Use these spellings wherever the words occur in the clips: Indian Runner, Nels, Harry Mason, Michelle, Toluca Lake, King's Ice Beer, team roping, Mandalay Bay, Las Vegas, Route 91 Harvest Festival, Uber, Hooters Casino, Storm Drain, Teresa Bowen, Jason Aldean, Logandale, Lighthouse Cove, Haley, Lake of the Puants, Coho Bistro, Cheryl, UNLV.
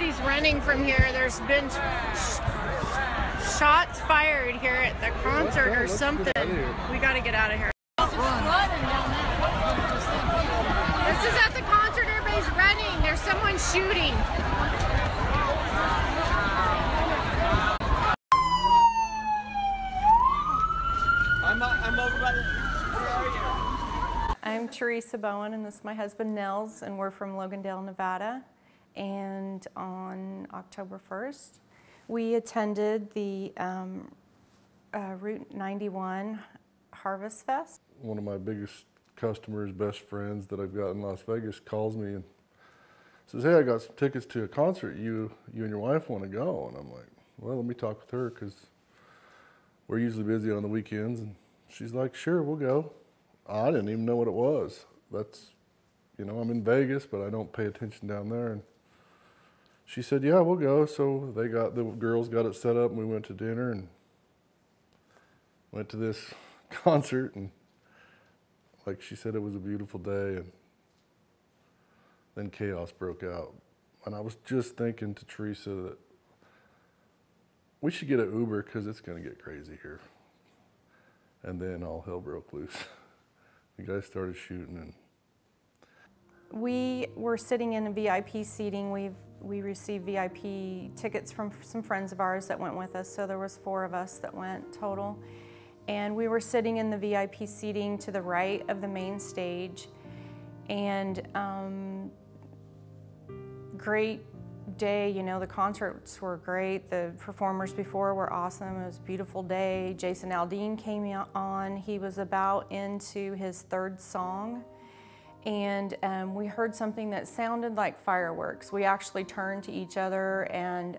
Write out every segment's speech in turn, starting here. Nobody's running from here. There's been shots fired here at the concert or something. We got to get out of here. This is at the concert. Everybody's running. There's someone shooting. I'm over by the... Where are you? I'm Teresa Bowen, and this is my husband, Nels, and we're from Logandale, Nevada. And on October 1st, we attended the Route 91 Harvest Fest. One of my biggest customers, best friends that I've got in Las Vegas calls me and says, hey, I got some tickets to a concert. You and your wife want to go? And I'm like, well, let me talk with her because we're usually busy on the weekends. And she's like, sure, we'll go. I didn't even know what it was. That's, you know, I'm in Vegas, but I don't pay attention down there. And she said, yeah, we'll go. So they got, the girls got it set up, and we went to dinner and went to this concert. And like she said, it was a beautiful day. And then chaos broke out. And I was just thinking to Teresa that we should get an Uber because it's going to get crazy here. And then all hell broke loose. The guys started shooting. And we were sitting in a VIP seating. We received VIP tickets from some friends of ours that went with us. So there was 4 of us that went total. And we were sitting in the VIP seating to the right of the main stage. And great day, you know, the concerts were great. The performers before were awesome. It was a beautiful day. Jason Aldean came on. He was about into his 3rd song. And we heard something that sounded like fireworks. We actually turned to each other and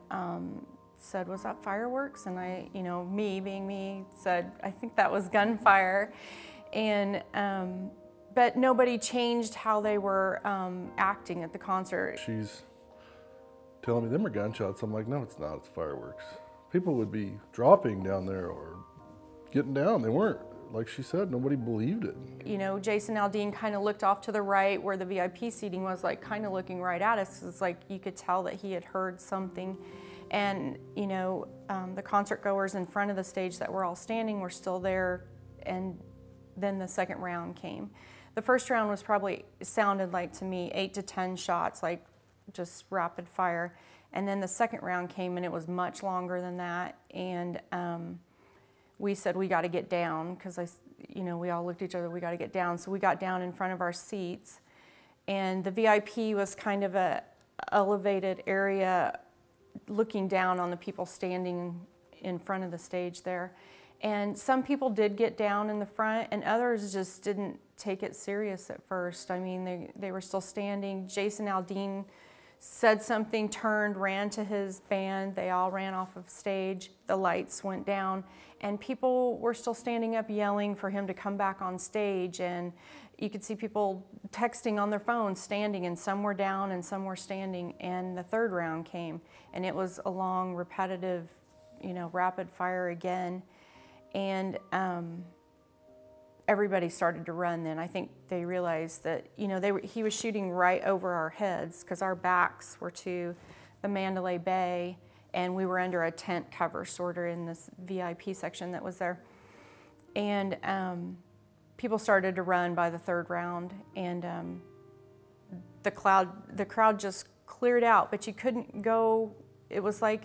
said, was that fireworks? And I, you know, me being me, said, I think that was gunfire. And, but nobody changed how they were acting at the concert. She's telling me them are gunshots. I'm like, no, it's not, it's fireworks. People would be dropping down there or getting down, they weren't. Like she said, nobody believed it. You know, Jason Aldean kind of looked off to the right where the VIP seating was, like kind of looking right at us. It's like you could tell that he had heard something. And, you know, the concert goers in front of the stage that were all standing were still there. And then the second round came. The first round was probably, sounded like to me, 8 to 10 shots, like just rapid fire. And then the second round came and it was much longer than that. And we said, we got to get down, because you know, we all looked at each other, we got to get down. So we got down in front of our seats, and the VIP was kind of a elevated area looking down on the people standing in front of the stage there. And some people did get down in the front, and others just didn't take it serious at first. I mean, they were still standing. Jason Aldean said something, turned, ran to his band. They all ran off of stage. The lights went down, and people were still standing up yelling for him to come back on stage. And you could see people texting on their phones, standing, and some were down and some were standing. And the third round came, and it was a long, repetitive, you know, rapid fire again. And everybody started to run then. I think they realized that, you know, he was shooting right over our heads because our backs were to the Mandalay Bay, and we were under a tent cover, sort of in this VIP section that was there. And people started to run by the third round, and the crowd just cleared out, but you couldn't go. It was like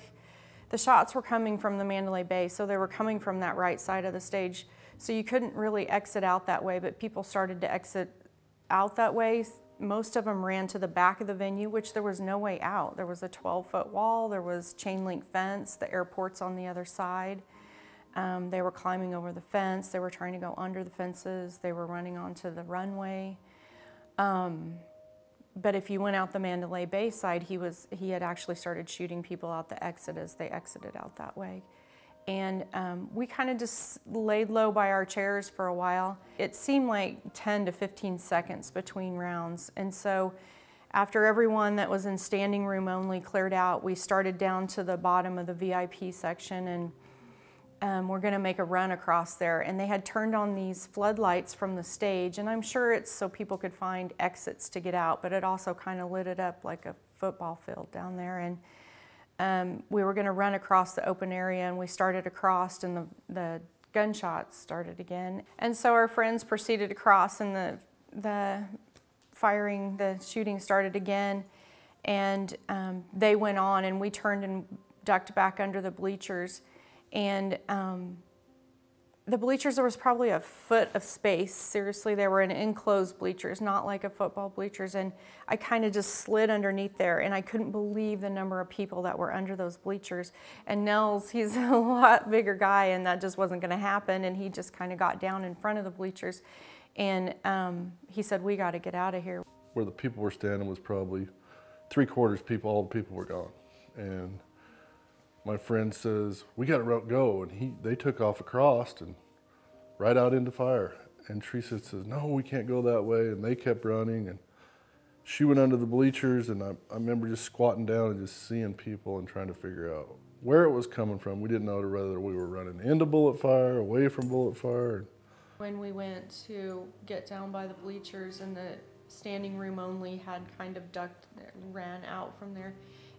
the shots were coming from the Mandalay Bay, so they were coming from that right side of the stage. So you couldn't really exit out that way, but people started to exit out that way. Most of them ran to the back of the venue, which there was no way out. There was a 12-foot wall, there was chain link fence, the airport's on the other side. They were climbing over the fence, they were trying to go under the fences, they were running onto the runway. But if you went out the Mandalay Bay side, he had actually started shooting people out the exit as they exited out that way. And we kind of just laid low by our chairs for a while. It seemed like 10 to 15 seconds between rounds. And so after everyone that was in standing room only cleared out, we started down to the bottom of the VIP section, and we're gonna make a run across there. And they had turned on these floodlights from the stage, and I'm sure it's so people could find exits to get out, but it also kind of lit it up like a football field down there, and we were going to run across the open area, and we started across, and the gunshots started again. And so our friends proceeded across, and the shooting started again, and they went on, and we turned and ducked back under the bleachers, and the bleachers, there was probably a foot of space. Seriously, they were in enclosed bleachers, not like a football bleachers. And I kind of just slid underneath there, and I couldn't believe the number of people that were under those bleachers. And Nels, he's a lot bigger guy, and that just wasn't gonna happen. And he just kind of got down in front of the bleachers, and he said, "We gotta get out of here." Where the people were standing was probably three-quarters people, all the people were gone. And my friend says, "We got to go," and they took off across and right out into fire. And Teresa says, "No, we can't go that way," and they kept running, and she went under the bleachers, and I remember just squatting down and just seeing people and trying to figure out where it was coming from. We didn't know whether we were running into bullet fire, away from bullet fire. When we went to get down by the bleachers, and the standing room only had kind of ducked, ran out from there.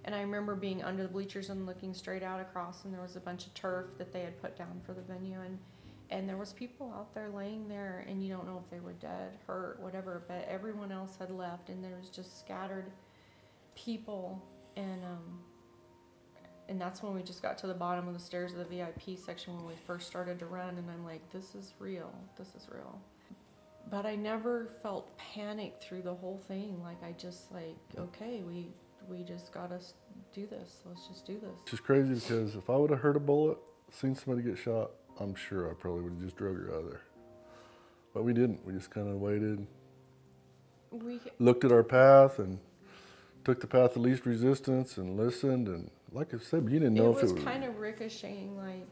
And I remember being under the bleachers and looking straight out across, and there was a bunch of turf that they had put down for the venue, and there was people out there laying there, and you don't know if they were dead, hurt, whatever, but everyone else had left, and there was just scattered people, and that's when we just got to the bottom of the stairs of the VIP section when we first started to run, and I'm like, this is real. But I never felt panic through the whole thing. Like, I just like, okay, we just gotta do this. Let's just do this. It's just crazy, because if I would have heard a bullet, seen somebody get shot, I'm sure I probably would have just drug her out of there. But we didn't. We just kind of waited, we looked at our path, and took the path of least resistance, and listened. And like I said, you didn't know if it was. It was kind of ricocheting, like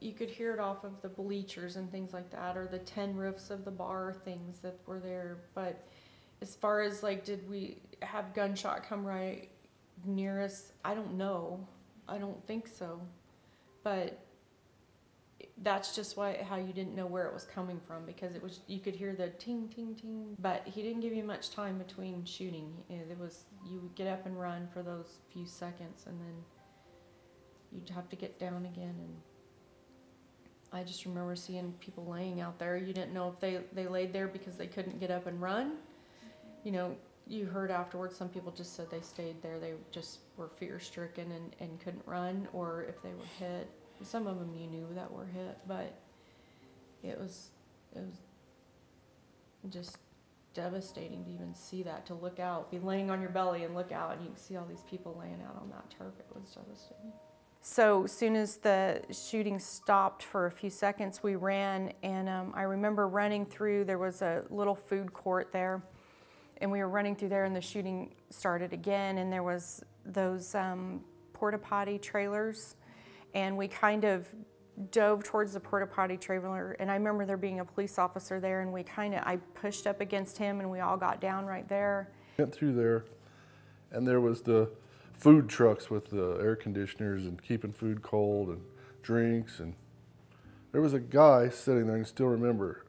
you could hear it off of the bleachers and things like that, or the tin roofs of the bar, things that were there. But as far as like, did we have gunshot come right near us? I don't know. I don't think so. But that's just how you didn't know where it was coming from, because it was, you could hear the ting, ting, ting. But he didn't give you much time between shooting. It was, you would get up and run for those few seconds, and then you'd have to get down again. And I just remember seeing people laying out there. You didn't know if they laid there because they couldn't get up and run. You know, you heard afterwards some people just said they stayed there. They just were fear-stricken and couldn't run, or if they were hit. Some of them you knew that were hit, but it was just devastating to even see that, to look out, be laying on your belly and look out, and you can see all these people laying out on that turf. It was devastating. So as soon as the shooting stopped for a few seconds, we ran, and I remember running through, there was a little food court there, and we were running through there, and the shooting started again, and there was those porta potty trailers, and we kind of dove towards the porta potty trailer, and I remember there being a police officer there, and I pushed up against him, and we all got down right there. Went through there, and there was the food trucks with the air conditioners and keeping food cold and drinks, and there was a guy sitting there, I can still remember,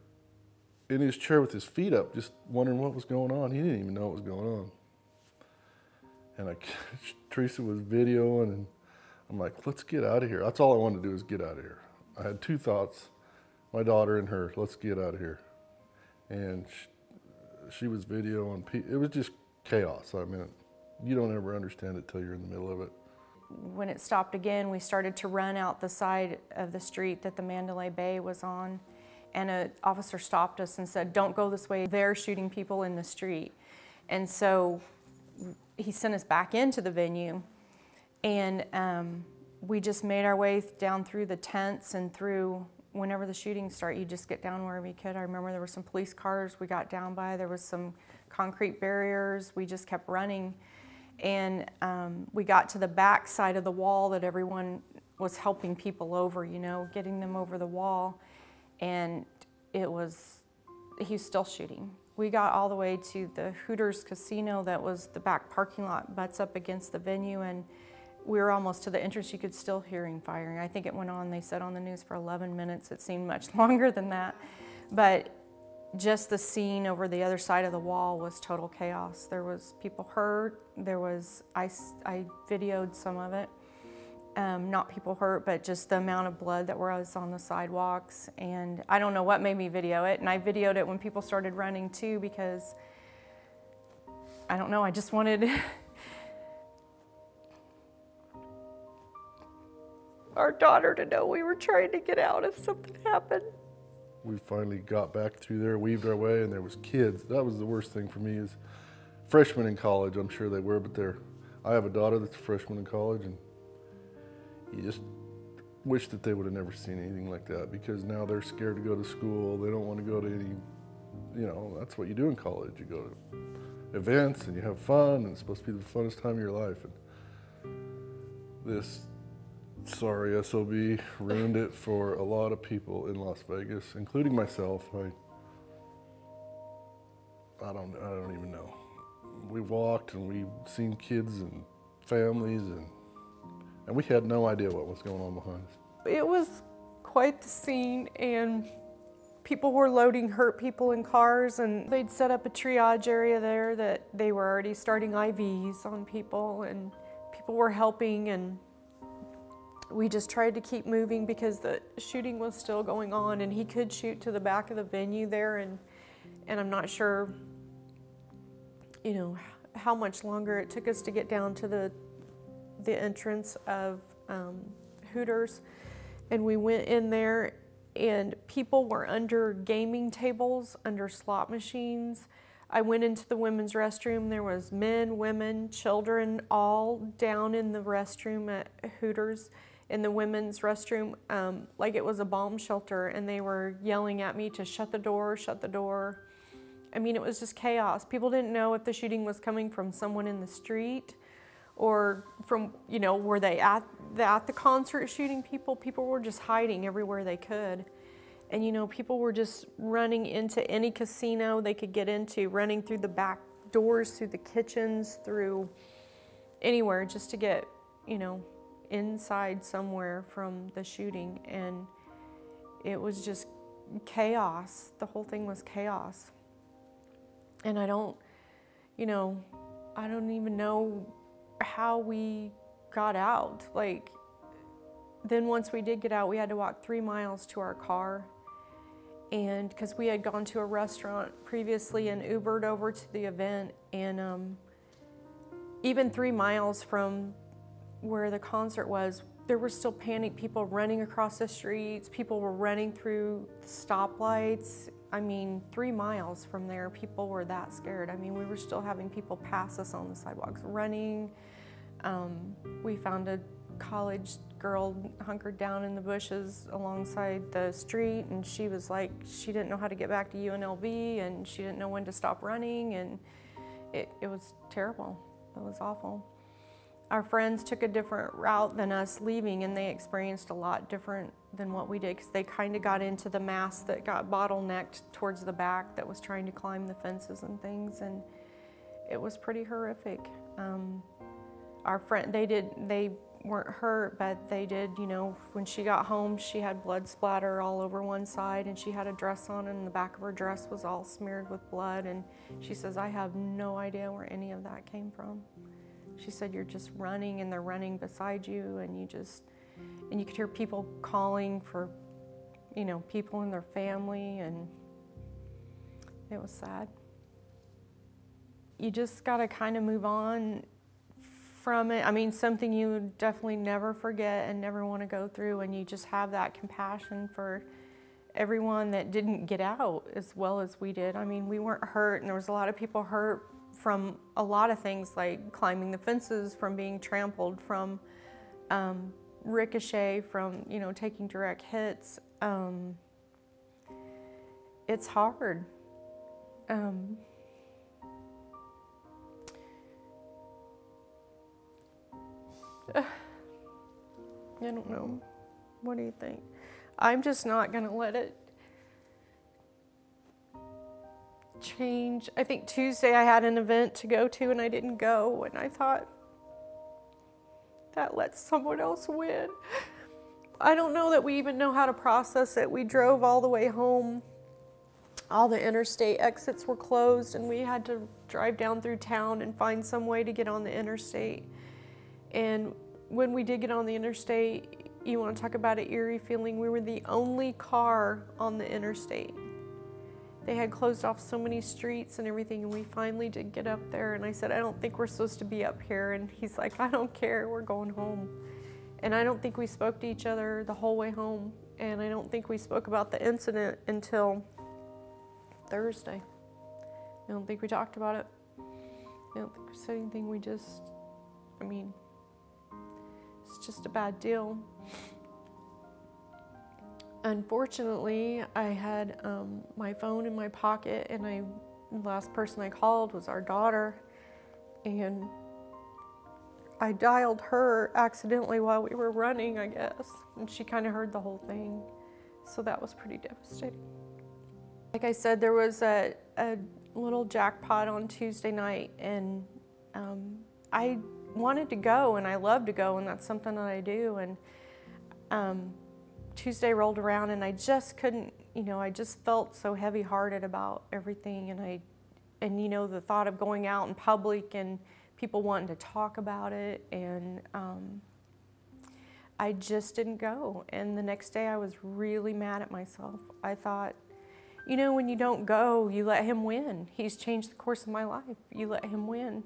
in his chair with his feet up, just wondering what was going on. He didn't even know what was going on. And Teresa was videoing, and I'm like, let's get out of here. That's all I wanted to do, is get out of here. I had two thoughts, my daughter and her, let's get out of here. And she was videoing, it was just chaos. I mean, you don't ever understand it till you're in the middle of it. When it stopped again, we started to run out the side of the street that the Mandalay Bay was on, and an officer stopped us and said, "Don't go this way, they're shooting people in the street." And so he sent us back into the venue, and we just made our way down through the tents, and through, whenever the shootings start, you just get down wherever you could. I remember there were some police cars we got down by, there was some concrete barriers, we just kept running. And we got to the back side of the wall that everyone was helping people over, you know, getting them over the wall. And he was still shooting. We got all the way to the Hooters Casino, that was the back parking lot, butts up against the venue, and we were almost to the entrance. You could still hear him firing. I think it went on, they said on the news, for 11 minutes. It seemed much longer than that. But just the scene over the other side of the wall was total chaos. There was people hurt, there was, I videoed some of it. Not people hurt, but just the amount of blood that was on the sidewalks. And I don't know what made me video it. And I videoed it when people started running too, because I don't know, I just wanted our daughter to know we were trying to get out if something happened. We finally got back through there, weaved our way, and there was kids. That was the worst thing for me is freshmen in college, I'm sure they were, but I have a daughter that's a freshman in college, and you just wish that they would have never seen anything like that, because now they're scared to go to school. They don't want to go to any, you know, that's what you do in college. You go to events and you have fun, and it's supposed to be the funnest time of your life. And this sorry SOB ruined it for a lot of people in Las Vegas, including myself. I don't even know. We walked and we've seen kids and families and we had no idea what was going on behind us. It was quite the scene, and people were loading hurt people in cars, and they'd set up a triage area there that they were already starting IVs on people, and people were helping, and we just tried to keep moving because the shooting was still going on, and he could shoot to the back of the venue there, and I'm not sure, you know, how much longer it took us to get down to the entrance of Hooters. And we went in there, and people were under gaming tables, under slot machines. I went into the women's restroom. There was men, women, children, all down in the restroom at Hooters, in the women's restroom, like it was a bomb shelter, and they were yelling at me to shut the door, shut the door. I mean, it was just chaos. People didn't know if the shooting was coming from someone in the street, or from, you know, were they at the concert shooting people? People were just hiding everywhere they could. And, you know, people were just running into any casino they could get into, running through the back doors, through the kitchens, through anywhere just to get, you know, inside somewhere from the shooting. And it was just chaos. The whole thing was chaos. And I don't, you know, I don't even know how we got out. Like, then once we did get out, we had to walk 3 miles to our car, and because we had gone to a restaurant previously and Ubered over to the event, and even 3 miles from where the concert was, there were still panicked people running across the streets. People were running through the stoplights. I mean, 3 miles from there, people were that scared. I mean, we were still having people pass us on the sidewalks, running. We found a college girl hunkered down in the bushes alongside the street, and she was like, she didn't know how to get back to UNLV, and she didn't know when to stop running, and it was terrible. It was awful. Our friends took a different route than us leaving, and they experienced a lot different than what we did, because they kind of got into the mass that got bottlenecked towards the back that was trying to climb the fences and things, and it was pretty horrific. Our friend, they weren't hurt, but they did, you know, when she got home, she had blood splatter all over one side, and she had a dress on, and the back of her dress was all smeared with blood, and she says, I have no idea where any of that came from. She said, you're just running, and they're running beside you, and you just, and you could hear people calling for, you know, people and their family, and it was sad. You just gotta kind of move on from it. I mean, something you definitely never forget and never want to go through, and you just have that compassion for everyone that didn't get out as well as we did. I mean, we weren't hurt, and there was a lot of people hurt from a lot of things, like climbing the fences, from being trampled, from ricochet, from, you know, taking direct hits. It's hard. I don't know. What do you think? I'm just not gonna let it change. I think Tuesday I had an event to go to, and I didn't go, and I thought that lets someone else win. I don't know that we even know how to process it. We drove all the way home all the interstate exits were closed and we had to drive down through town and find some way to get on the interstate. And when we did get on the interstate, you want to talk about an eerie feeling, we were the only car on the interstate. They had closed off so many streets and everything, and we finally did get up there, and I said, I don't think we're supposed to be up here. And he's like, I don't care, we're going home. And I don't think we spoke to each other the whole way home, and I don't think we spoke about the incident until Thursday. I don't think we talked about it. I don't think we said anything. We just, I mean, it's just a bad deal. Unfortunately, I had my phone in my pocket, and the last person I called was our daughter, and I dialed her accidentally while we were running, I guess, and she kind of heard the whole thing, so that was pretty devastating. Like I said, there was a little jackpot on Tuesday night, and I wanted to go, and I love to go, and that's something that I do, and Tuesday rolled around, and I just couldn't, you know, I just felt so heavy-hearted about everything, and you know, the thought of going out in public and people wanting to talk about it, and I just didn't go. And the next day I was really mad at myself. I thought, you know, when you don't go, you let him win. He's changed the course of my life. You let him win.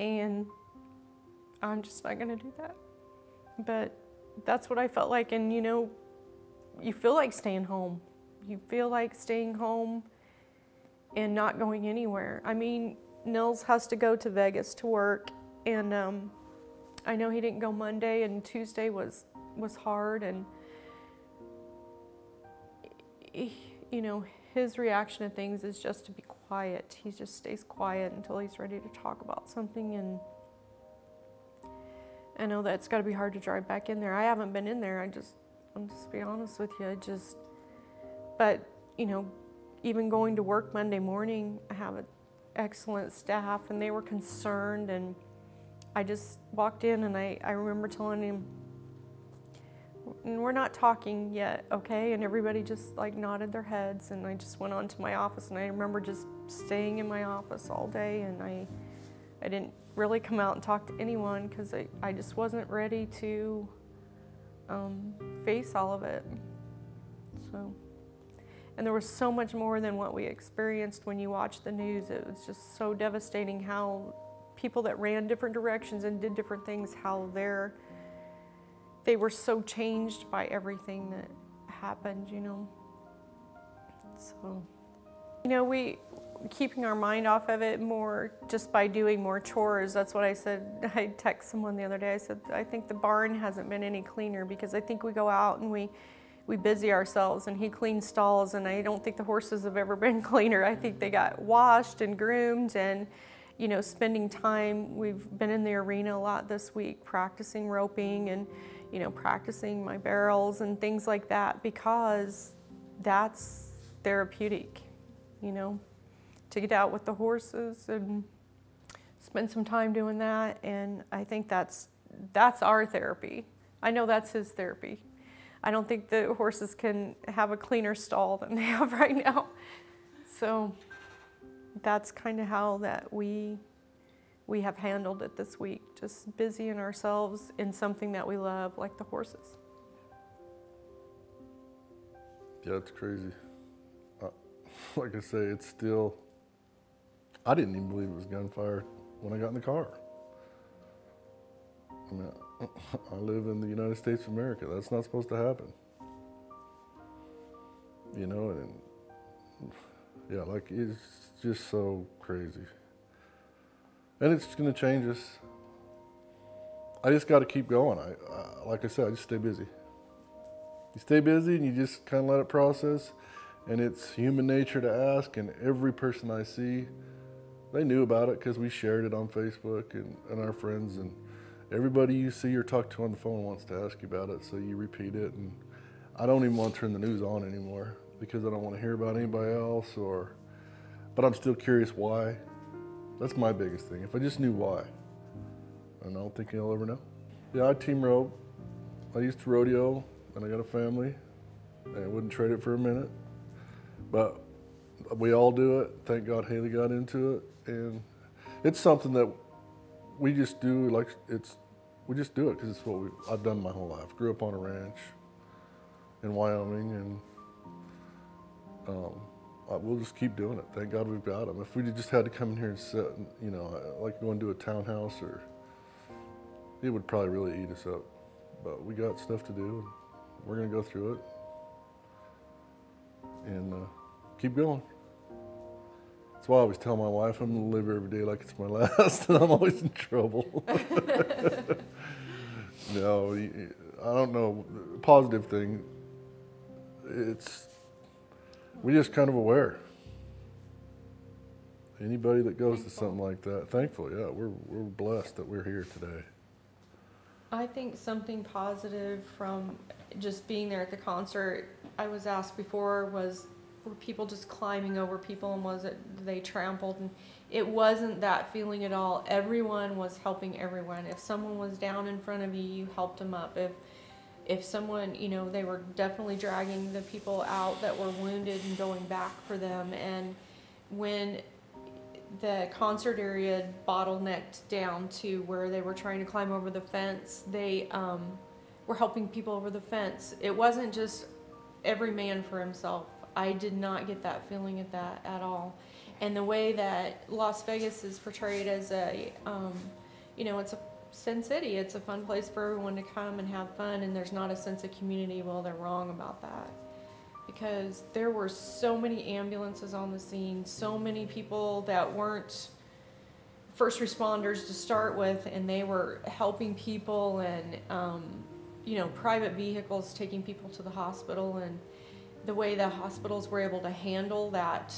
And I'm just not gonna do that. But that's what I felt like, and you know, you feel like staying home. You feel like staying home and not going anywhere. I mean, Nels has to go to Vegas to work, and I know he didn't go Monday, and Tuesday was hard, and he, you know, his reaction to things is just to be quiet. He just stays quiet until he's ready to talk about something, and I know that's got to be hard to drive back in there. I haven't been in there. I'm just be honest with you. But you know, even going to work Monday morning, I have an excellent staff, and they were concerned. And I just walked in, and I remember telling him, and we're not talking yet, okay? And everybody just like nodded their heads, and I just went on to my office, and I remember just staying in my office all day, and I didn't really come out and talk to anyone because I just wasn't ready to face all of it. So, and there was so much more than what we experienced when you watch the news. It was just so devastating how people that ran different directions and did different things, how they were so changed by everything that happened, you know. So, you know, keeping our mind off of it more just by doing more chores. That's what I said. I text someone the other day. I said, I think the barn hasn't been any cleaner because I think we go out and we busy ourselves, and he cleans stalls, and I don't think the horses have ever been cleaner. I think they got washed and groomed, and you know, spending time. We've been in the arena a lot this week practicing roping and you know, practicing my barrels and things like that, because that's therapeutic, you know, to get out with the horses and spend some time doing that. And I think that's our therapy. I know that's his therapy. I don't think the horses can have a cleaner stall than they have right now. So that's kind of how that we have handled it this week, just busying ourselves in something that we love, like the horses. Yeah, it's crazy. Like I say, it's still, I didn't even believe it was gunfire when I got in the car. I mean, I live in the United States of America. That's not supposed to happen. You know, and yeah, like it's just so crazy. And it's gonna change us. I just gotta keep going. Like I said, I just stay busy. You stay busy and you just kinda let it process. And it's human nature to ask, and every person I see, they knew about it because we shared it on Facebook and our friends, and everybody you see or talk to on the phone wants to ask you about it, so you repeat it. And I don't even want to turn the news on anymore because I don't want to hear about anybody else, but I'm still curious why. That's my biggest thing. If I just knew why, and I don't think you'll ever know. Yeah, I team rope. I used to rodeo, and I got a family, and I wouldn't trade it for a minute. But we all do it. Thank God Haley got into it, and it's something that we just do. Like we just do it because it's what I've done my whole life. Grew up on a ranch in Wyoming, and we'll just keep doing it. Thank God we've got them. If we just had to come in here and sit, you know, like go into a townhouse, or it would probably really eat us up. But we got stuff to do. We're gonna go through it and keep going. That's why I always tell my wife I'm gonna live every day like it's my last, and I'm always in trouble. No, I don't know. Positive thing. It's we're just kind of aware. Anybody that goes to something like that, thankful, yeah, we're blessed that we're here today. I think something positive from just being there at the concert, I was asked before, were people just climbing over people, and was it they trampled? And it wasn't that feeling at all. Everyone was helping everyone. If someone was down in front of you, you helped them up. If someone, you know, they were definitely dragging the people out that were wounded and going back for them. And when the concert area bottlenecked down to where they were trying to climb over the fence, they were helping people over the fence. It wasn't just every man for himself. I did not get that feeling at that at all. And the way that Las Vegas is portrayed as a, you know, it's a Sin City. It's a fun place for everyone to come and have fun, and there's not a sense of community. Well, they're wrong about that, because there were so many ambulances on the scene, so many people that weren't first responders to start with, and they were helping people, and you know, private vehicles taking people to the hospital, and the way the hospitals were able to handle that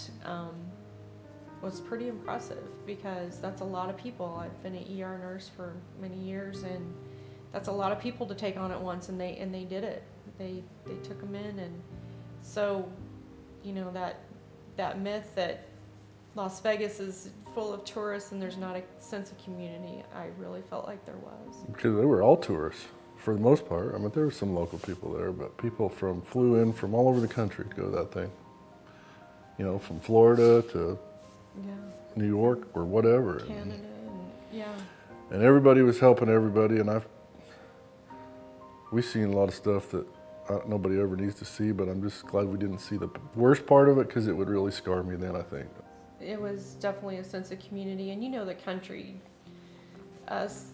was pretty impressive, because that's a lot of people. I've been an ER nurse for many years, and that's a lot of people to take on at once, and they did it. They took them in, and so, you know, that myth that Las Vegas is full of tourists and there's not a sense of community, I really felt like there was. Because they were all tourists for the most part. I mean, there were some local people there, but people flew in from all over the country to go to that thing. You know, from Florida to New York or whatever. Canada, and everybody was helping everybody, and we've seen a lot of stuff that nobody ever needs to see, but I'm just glad we didn't see the worst part of it, because it would really scar me then, I think. It was definitely a sense of community, and you know, the country, us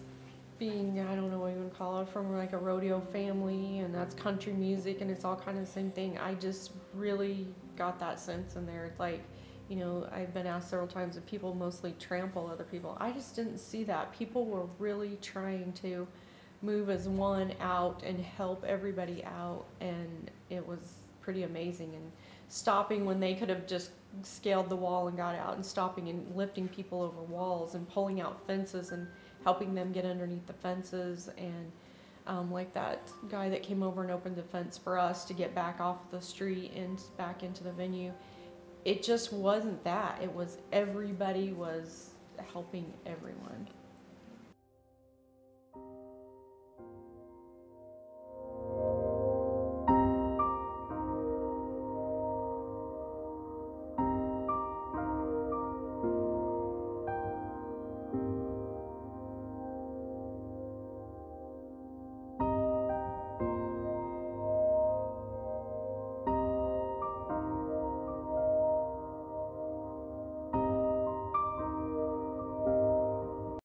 being, I don't know what you would call it, from like a rodeo family, and that's country music, and it's all kind of the same thing. I just really got that sense in there. It's like, you know, I've been asked several times if people mostly trample other people. I just didn't see that. People were really trying to move as one out and help everybody out, and it was pretty amazing. And stopping when they could have just scaled the wall and got out, and stopping and lifting people over walls, and pulling out fences and helping them get underneath the fences, and like that guy that came over and opened the fence for us to get back off the street and back into the venue. It just wasn't that. It was everybody was helping everyone.